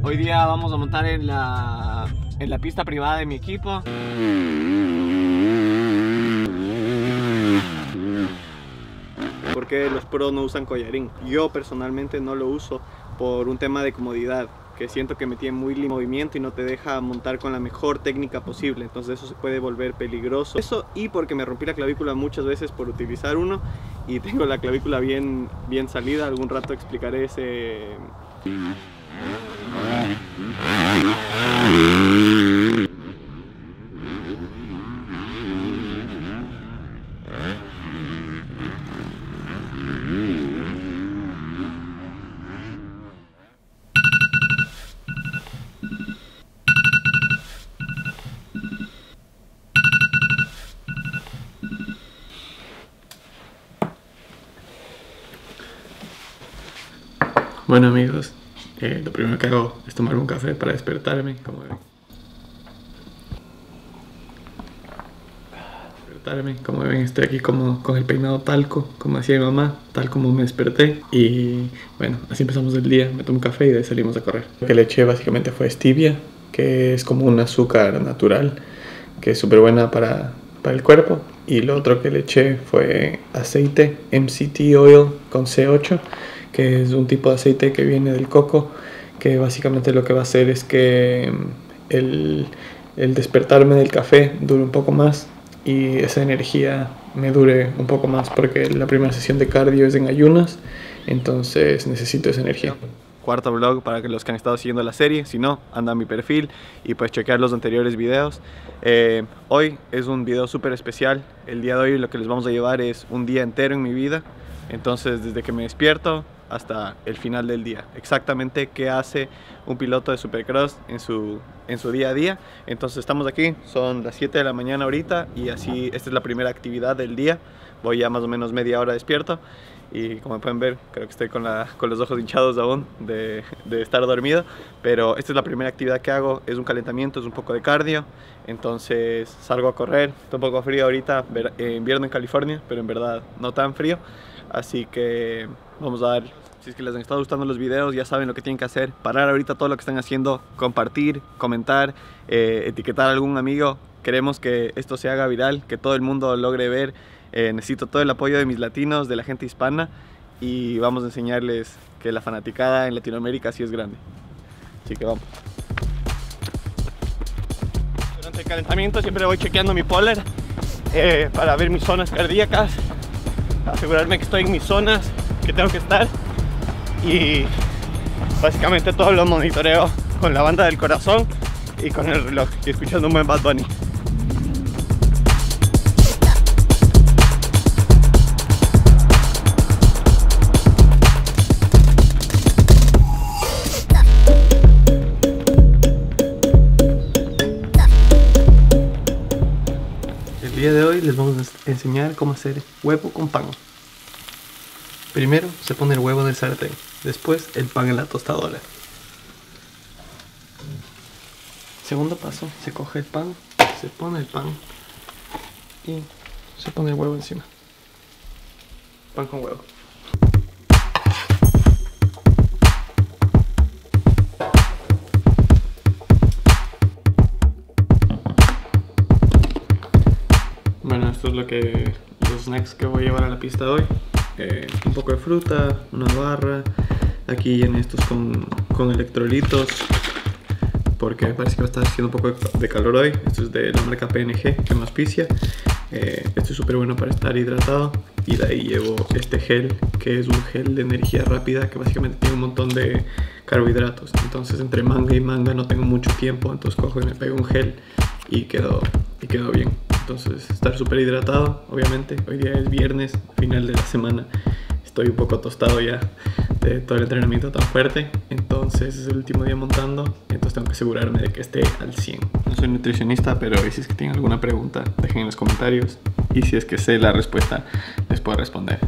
Hoy día vamos a montar en la pista privada de mi equipo. Porque los pros no usan collarín. Yo personalmente no lo uso por un tema de comodidad, que siento que me tiene muy movimiento y no te deja montar con la mejor técnica posible, entonces eso se puede volver peligroso. Eso y porque me rompí la clavícula muchas veces por utilizar uno y tengo la clavícula bien salida. Algún rato explicaré ese... Bueno amigos, lo primero que hago es tomar un café para despertarme, como ven. Estoy aquí como con el peinado talco, como hacía mi mamá, tal como me desperté. Y bueno, así empezamos el día, me tomo un café y de ahí salimos a correr. Lo que le eché básicamente fue stevia, que es como un azúcar natural, que es súper buena para el cuerpo. Y lo otro que le eché fue aceite MCT Oil con C8, que es un tipo de aceite que viene del coco, que básicamente lo que va a hacer es que el despertarme del café dure un poco más y esa energía me dure un poco más, porque la primera sesión de cardio es en ayunas, entonces necesito esa energía. Cuarto vlog para los que han estado siguiendo la serie, si no, anda a mi perfil y pues chequear los anteriores videos. Hoy es un video súper especial. El día de hoy lo que les vamos a llevar es un día entero en mi vida, entonces desde que me despierto hasta el final del día, exactamente qué hace un piloto de Supercross en su día a día. Entonces estamos aquí, son las 7 de la mañana ahorita y así, esta es la primera actividad del día. Voy ya más o menos media hora despierto y como pueden ver, creo que estoy con los ojos hinchados aún de estar dormido, pero esta es la primera actividad que hago, es un calentamiento, es un poco de cardio. Entonces salgo a correr, está un poco frío ahorita, invierno en California, pero en verdad no tan frío, así que vamos a dar. Si es que les han estado gustando los videos, ya saben lo que tienen que hacer. Parar ahorita todo lo que están haciendo, compartir, comentar, etiquetar a algún amigo. Queremos que esto se haga viral, que todo el mundo logre ver. Necesito todo el apoyo de mis latinos, de la gente hispana, y vamos a enseñarles que la fanaticada en Latinoamérica sí es grande. Así que vamos. Durante el calentamiento siempre voy chequeando mi polar para ver mis zonas cardíacas, asegurarme que estoy en mis zonas que tengo que estar, y básicamente todo lo monitoreo con la banda del corazón y con el reloj y escuchando un buen Bad Bunny. El día de hoy les vamos a enseñar cómo hacer huevo con pan. Primero se pone el huevo en el sartén, después el pan en la tostadora. Segundo paso, se coge el pan, se pone el pan y se pone el huevo encima. Pan con huevo. Bueno, esto es los snacks que voy a llevar a la pista hoy. Un poco de fruta, una barra, aquí llené estos con electrolitos porque me parece que va a estar haciendo un poco de calor hoy. Esto es de la marca PNG que me auspicia. Esto es súper bueno para estar hidratado, y de ahí llevo este gel, que es un gel de energía rápida que básicamente tiene un montón de carbohidratos, entonces entre manga y manga no tengo mucho tiempo, entonces cojo y me pego un gel y quedo bien. Entonces estar súper hidratado, obviamente. Hoy día es viernes, final de la semana. Estoy un poco tostado ya de todo el entrenamiento tan fuerte. Entonces es el último día montando, entonces tengo que asegurarme de que esté al 100. No soy nutricionista, pero si es que tienen alguna pregunta, dejen en los comentarios. Y si es que sé la respuesta, les puedo responder.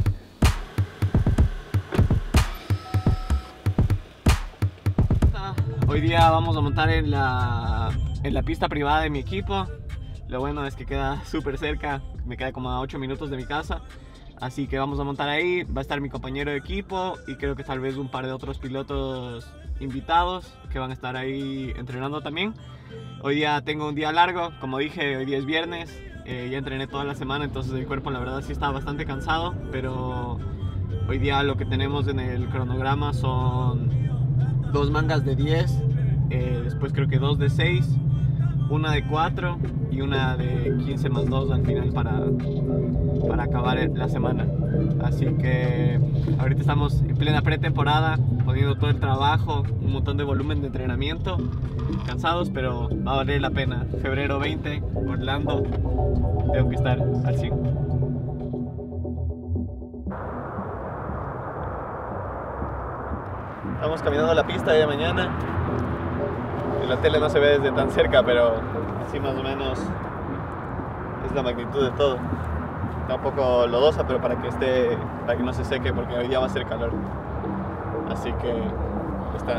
Hoy día vamos a montar en la pista privada de mi equipo. Lo bueno es que queda súper cerca, me queda como a 8 minutos de mi casa, Así que vamos a montar ahí, va a estar mi compañero de equipo y creo que tal vez un par de otros pilotos invitados que van a estar ahí entrenando también. Hoy día tengo un día largo, como dije, hoy día es viernes, ya entrené toda la semana, entonces el cuerpo la verdad sí está bastante cansado, pero hoy día lo que tenemos en el cronograma son 2 mangas de 10, después creo que 2 de 6, una de 4 y una de 15 más 2 al final para acabar la semana. Así que ahorita estamos en plena pretemporada, poniendo todo el trabajo, un montón de volumen de entrenamiento, cansados, pero va a valer la pena. Febrero 20, Orlando, tengo que estar al 100. Estamos caminando a la pista de mañana. En la tele no se ve desde tan cerca, pero así más o menos es la magnitud de todo. Está un poco lodosa, pero para que no se seque, porque hoy día va a hacer calor. Así que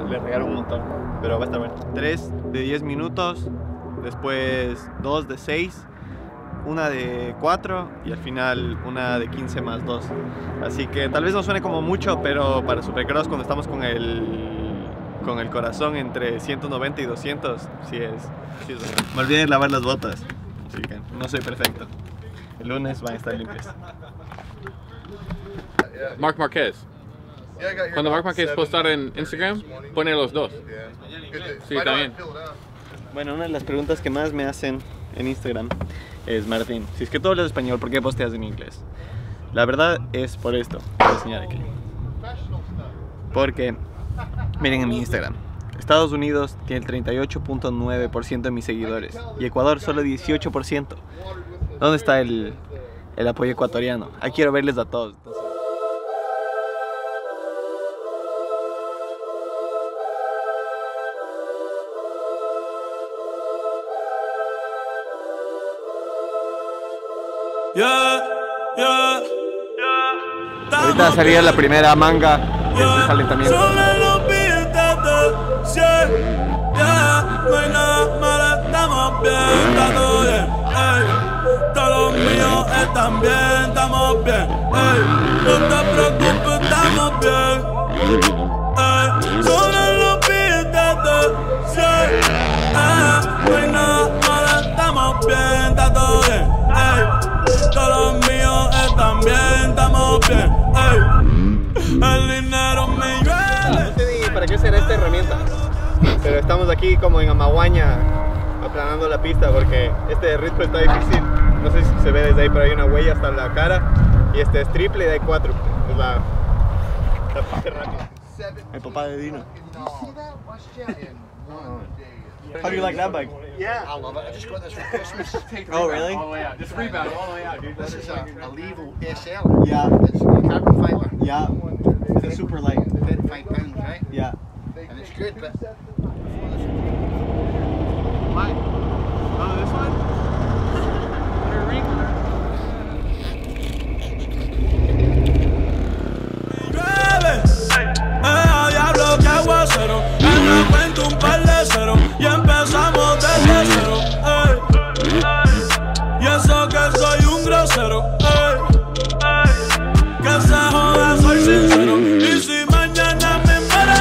le regaron un montón, pero va a estar bueno. 3 de 10 minutos, después 2 de 6, una de 4 y al final una de 15 más 2. Así que tal vez no suene como mucho, pero para Supercross cuando estamos con el corazón entre 190 y 200, sí es bueno. Me olvidé de lavar las botas, así que no soy perfecto. El lunes van a estar limpias. Mark Marquez. Cuando Mark Marquez postar en Instagram, pone los dos. Sí, también. Bueno, una de las preguntas que más me hacen en Instagram es: Martín, si es que tú hablas español, ¿por qué posteas en inglés? La verdad es por esto, voy a enseñar aquí. Porque, miren en mi Instagram, Estados Unidos tiene el 38.9% de mis seguidores y Ecuador solo 18%. ¿Dónde está el apoyo ecuatoriano? Ahí quiero verles a todos. Entonces, ahorita va a salir la primera manga de este calentamiento. Todos los míos están bien, estamos bien. Ey. El dinero me llueve. No sé ni para qué será esta herramienta, pero estamos aquí como en Amaguaña aplanando la pista porque este ritmo está difícil. No sé si se ve desde ahí, pero hay una huella hasta la cara. Y este es triple y hay cuatro. Es la parte rápida. El papá de Dino. How do you like that bike? Yeah, I love it. I just got this for Christmas. Oh really? All the way out. Just rebound all the way out. Dude. This is a Levo SL. Yeah. It's a carbon fiber. Yeah. It's a super light. 35 pounds, right? Yeah. And it's good, but... Why? Oh, this one? Under a regular. Y empezamos desde cero, ey. Y eso que soy un grosero, ey. Que se joda, soy sincero. Y si mañana me muero,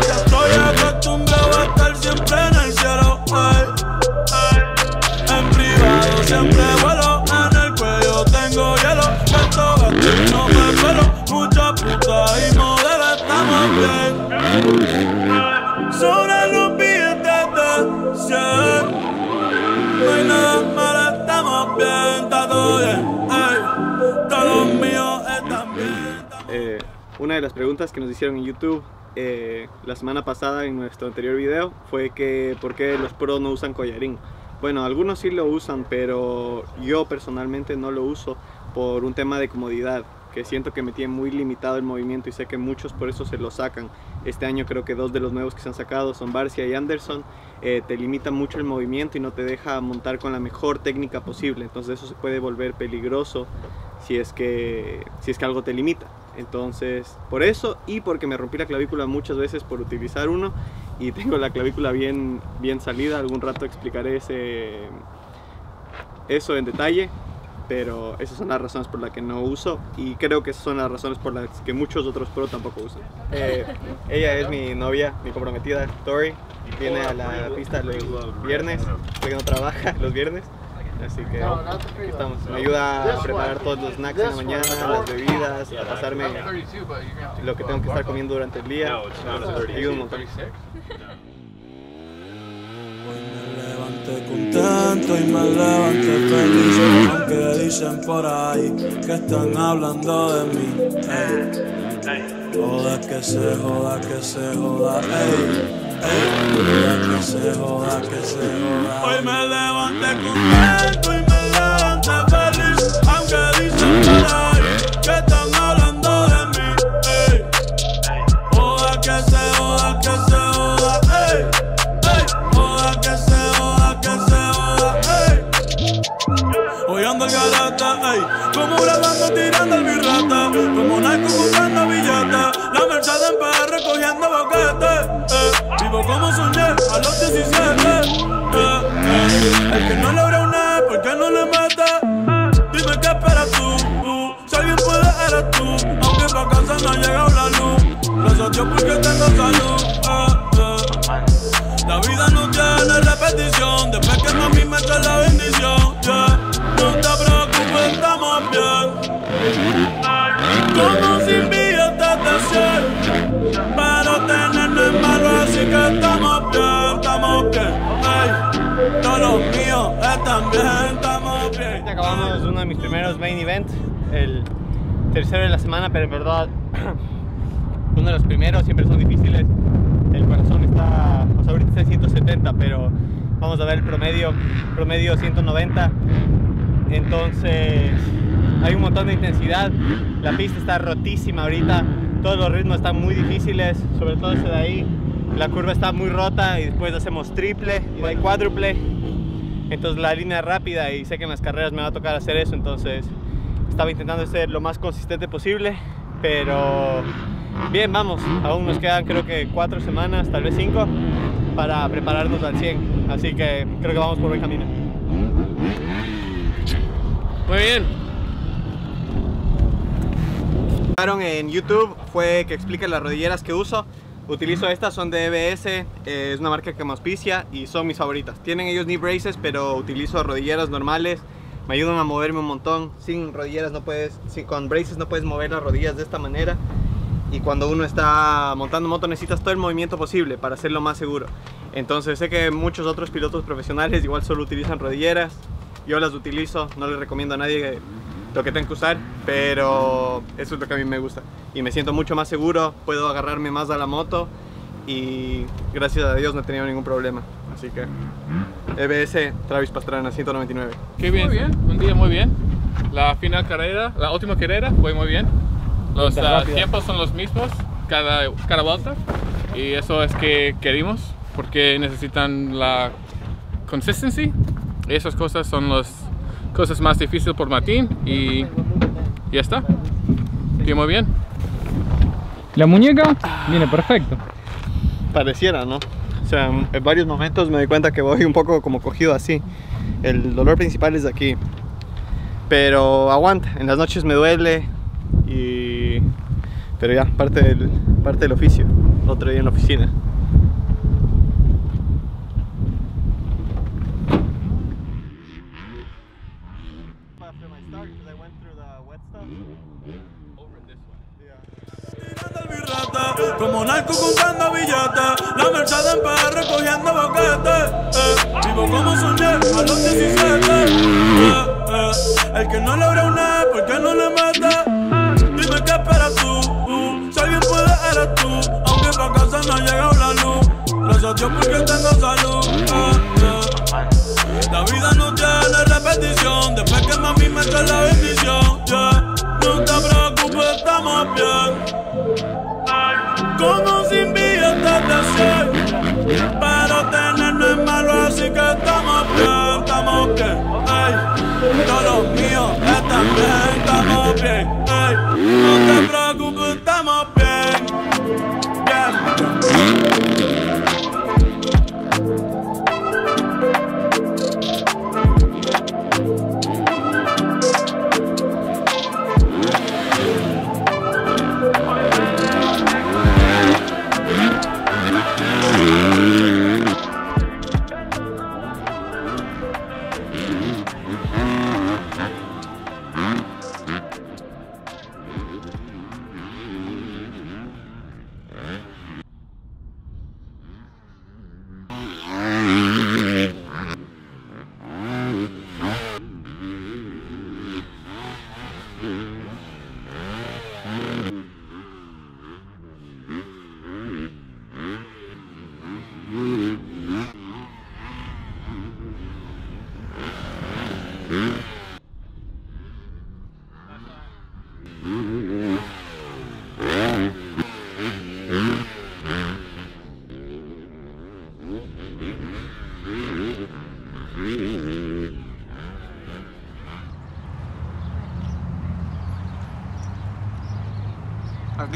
ya estoy acostumbrado a estar siempre en el cielo, ey. En privado siempre vuelo, en el cuello tengo hielo. Cuento gato, no me espero. Mucha puta y modelo, estamos bien. Sobre los billetes de 100, no hay nada malo, estamos bien, está todo bien, ey, todos los míos están bien. Una de las preguntas que nos hicieron en YouTube la semana pasada en nuestro anterior video fue que por qué los pros no usan collarín. Bueno, algunos sí lo usan, pero yo personalmente no lo uso por un tema de comodidad. Que siento que me tiene muy limitado el movimiento y sé que muchos por eso se lo sacan. Este año creo que 2 de los nuevos que se han sacado son Barcia y Anderson. Te limita mucho el movimiento y no te deja montar con la mejor técnica posible. Entonces eso se puede volver peligroso si es que algo te limita. Entonces por eso y porque me rompí la clavícula muchas veces por utilizar uno y tengo la clavícula bien salida. Algún rato explicaré eso en detalle. pero esas son las razones por las que no uso, y creo que esas son las razones por las que muchos otros pro tampoco usan. Ella es mi novia, mi comprometida, Tori. Viene a la pista los viernes, porque no trabaja los viernes. Así que aquí estamos. Me ayuda a preparar todos los snacks en la mañana, las bebidas, a pasarme lo que tengo que estar comiendo durante el día. Ayuda un montón. Contento y me levanté feliz, aunque dicen por ahí que están hablando de mí. Ey, joda que se joda, que se joda. Ey, ey, que se joda, que se joda. Hoy me levanté contento y me levanté feliz, aunque dicen por ahí que están hablando de mí. Ey, joda que se joda, que se joda. Ey, ey, joda que se joda, que se joda. Ey, hoy ando el galata, ey, como una banda tirando el birrata, como una cucurranda villata, la merced en PR recogiendo boquete. Vivo como soñé a los 17. El que no logra una, ¿por qué no le mata? Dime qué esperas tú, si alguien puede eres tú. Aunque pa' casa no ha llegado la luz, gracias a Dios porque tengo salud. La vida no tiene repetición, después que mami me trae la bendición. No te preocupes, estamos bien. Como si billetes de 100, pero tener no es malo, así que estamos bien, estamos bien. Ey, todos los míos están bien, estamos bien. Acabamos uno de mis primeros main event, el tercero de la semana, pero en verdad uno de los primeros, siempre son difíciles. El corazón está, o sea, ahorita está 170, pero vamos a ver el promedio 190. Entonces hay un montón de intensidad, la pista está rotísima ahorita, todos los ritmos están muy difíciles, sobre todo ese de ahí, la curva está muy rota y después hacemos triple y hay cuádruple, entonces la línea es rápida y sé que en las carreras me va a tocar hacer eso, entonces estaba intentando ser lo más consistente posible, pero bien, vamos, aún nos quedan creo que 4 semanas, tal vez 5, para prepararnos al 100, así que creo que vamos por buen camino. Muy bien. En YouTube fue que explique las rodilleras que uso. Utilizo estas, son de EBS, es una marca que me auspicia y son mis favoritas. Tienen ellos knee braces, pero utilizo rodilleras normales, me ayudan a moverme un montón. Sin rodilleras no puedes, con braces no puedes mover las rodillas de esta manera, y cuando uno está montando moto necesitas todo el movimiento posible para hacerlo más seguro. Entonces sé que muchos otros pilotos profesionales igual solo utilizan rodilleras, yo las utilizo, no les recomiendo a nadie que lo que tengo que usar, pero eso es lo que a mí me gusta y me siento mucho más seguro, puedo agarrarme más a la moto y gracias a Dios no he tenido ningún problema, así que EBS Travis Pastrana 199. Qué bien, muy bien, un día muy bien, la final carrera, la última carrera fue muy bien, los tiempos son los mismos cada vuelta y eso es que queremos porque necesitan la consistencia, esas cosas son las cosas más difíciles por Martín y ya está. Y muy bien. La muñeca viene perfecto. Pareciera, ¿no? O sea, en varios momentos me doy cuenta que voy un poco como cogido así. El dolor principal es de aquí. Pero aguanta, en las noches me duele y... pero ya, parte del oficio. Otro día en la oficina. Como narco comprando billete, la merced en PR recogiendo boquete. Vivo como soñé a los 17. El que no logra una, ¿por qué no le mata? Dime qué esperas tú, si alguien puede eres tú. Aunque pa' casa no ha llegado la luz, gracias a Dios porque tengo salud. La vida no tiene repetición, después que mami me trae la bendición. No te preocupes, estamos bien. Como sin billetes de 100, pero tener no es malo, así que estamos bien, estamos bien. Ey, todos los míos están bien, estamos bien. Ey, no te preocupes, estamos bien, bien.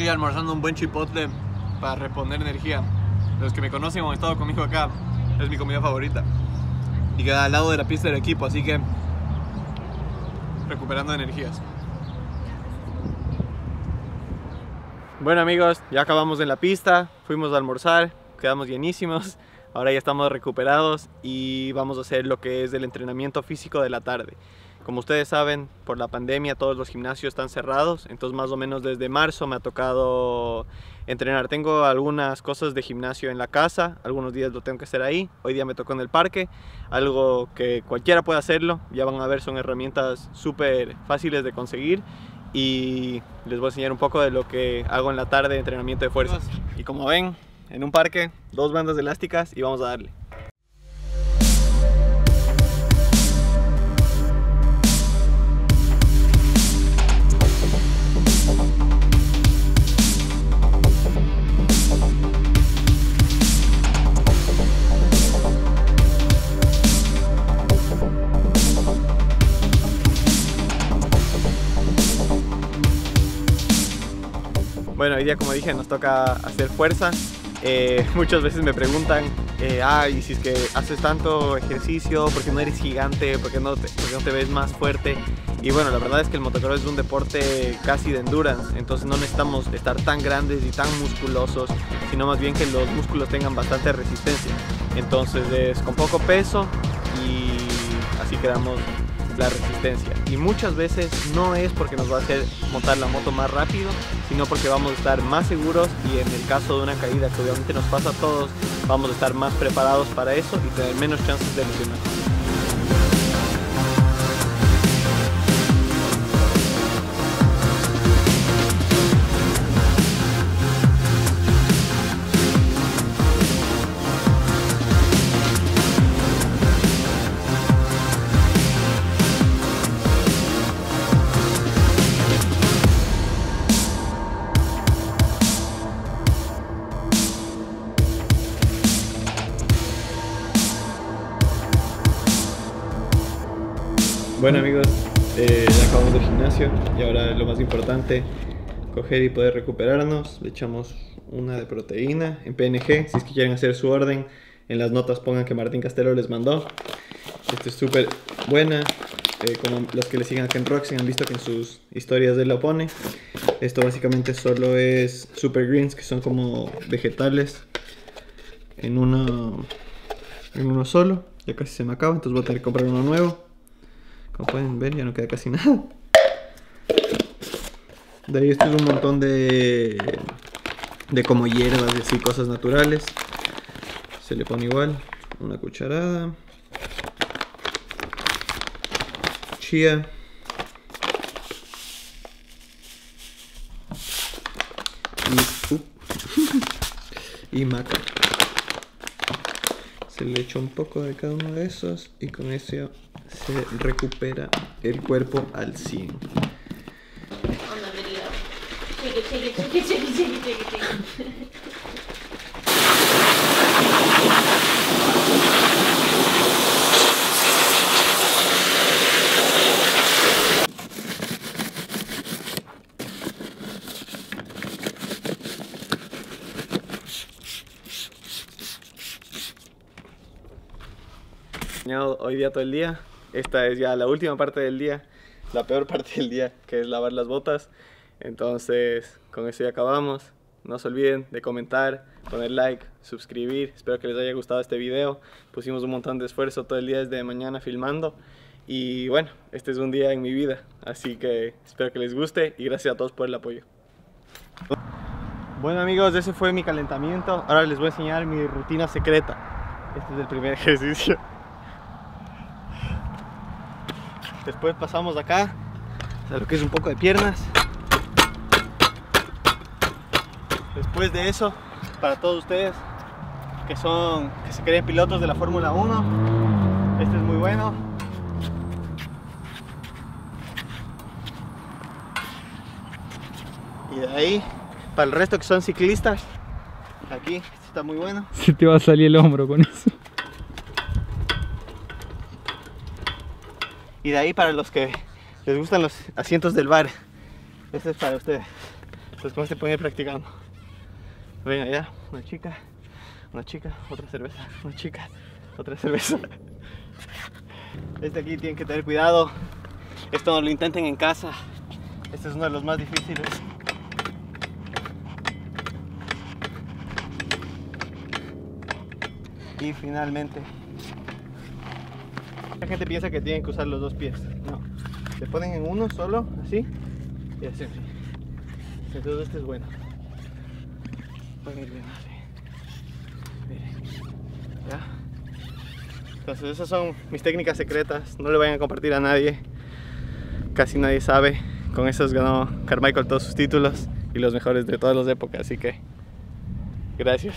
aquí almorzando un buen chipotle para reponer energía. Los que me conocen o han estado conmigo acá, es mi comida favorita. Y queda al lado de la pista del equipo, así que recuperando energías. Bueno amigos, ya acabamos en la pista, fuimos a almorzar, quedamos llenísimos. Ahora ya estamos recuperados y vamos a hacer lo que es el entrenamiento físico de la tarde. Como ustedes saben, por la pandemia todos los gimnasios están cerrados, entonces más o menos desde marzo me ha tocado entrenar. Tengo algunas cosas de gimnasio en la casa, algunos días lo tengo que hacer ahí, hoy día me tocó en el parque, algo que cualquiera puede hacerlo, ya van a ver, son herramientas súper fáciles de conseguir y les voy a enseñar un poco de lo que hago en la tarde de entrenamiento de fuerzas. Y como ven, en un parque, dos bandas elásticas y vamos a darle. Bueno, hoy día, como dije, nos toca hacer fuerza. Muchas veces me preguntan, y si es que haces tanto ejercicio, ¿por qué no eres gigante? ¿Por qué no te ves más fuerte? Y bueno, la verdad es que el motocross es un deporte casi de endurance, entonces no necesitamos estar tan grandes y tan musculosos, sino más bien que los músculos tengan bastante resistencia. Entonces es con poco peso y así quedamos la resistencia, y muchas veces no es porque nos va a hacer montar la moto más rápido, sino porque vamos a estar más seguros y en el caso de una caída, que obviamente nos pasa a todos, vamos a estar más preparados para eso y tener menos chances de lesionarnos. Bueno amigos, ya acabamos del gimnasio y ahora lo más importante, coger y poder recuperarnos. Le echamos una de proteína en PNG, si es que quieren hacer su orden, en las notas pongan que Martín Castelo les mandó. Esta es súper buena, como los que le sigan acá en Roxy han visto que en sus historias él lo pone. Esto básicamente solo es super greens, que son como vegetales en uno solo. Ya casi se me acaba, entonces voy a tener que comprar uno nuevo. Como pueden ver, ya no queda casi nada. De ahí esto es un montón de como hierbas y así, cosas naturales. Se le pone igual una cucharada. Chía. Y maca. Se le echa un poco de cada uno de esos y con eso se recupera el cuerpo al 100. Hoy día todo el día. Esta es ya la última parte del día, la peor parte del día, que es lavar las botas. Entonces, con eso ya acabamos. No se olviden de comentar, poner like, suscribir. Espero que les haya gustado este video. Pusimos un montón de esfuerzo todo el día desde mañana filmando. Y bueno, este es un día en mi vida. Así que espero que les guste y gracias a todos por el apoyo. Bueno amigos, ese fue mi calentamiento. Ahora les voy a enseñar mi rutina secreta. Este es el primer ejercicio. Después pasamos acá a lo que es un poco de piernas. Después de eso, para todos ustedes que se creen pilotos de la Fórmula 1, este es muy bueno. Y de ahí, para el resto que son ciclistas, aquí, este está muy bueno. Se te va a salir el hombro con eso. Y de ahí para los que les gustan los asientos del bar, este es para ustedes. Entonces cómo se pueden ir practicando. Ven allá, una chica, otra cerveza, una chica, otra cerveza. Este aquí tienen que tener cuidado. Esto no lo intenten en casa. Este es uno de los más difíciles. Y finalmente, la gente piensa que tienen que usar los dos pies. No, se ponen en uno solo, así y así. Entonces este es bueno. Pueden ir bien así. Miren. ¿Ya? Entonces esas son mis técnicas secretas. No le vayan a compartir a nadie. Casi nadie sabe. Con esas ganó Carmichael todos sus títulos y los mejores de todas las épocas. Así que gracias.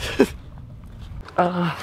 Ah.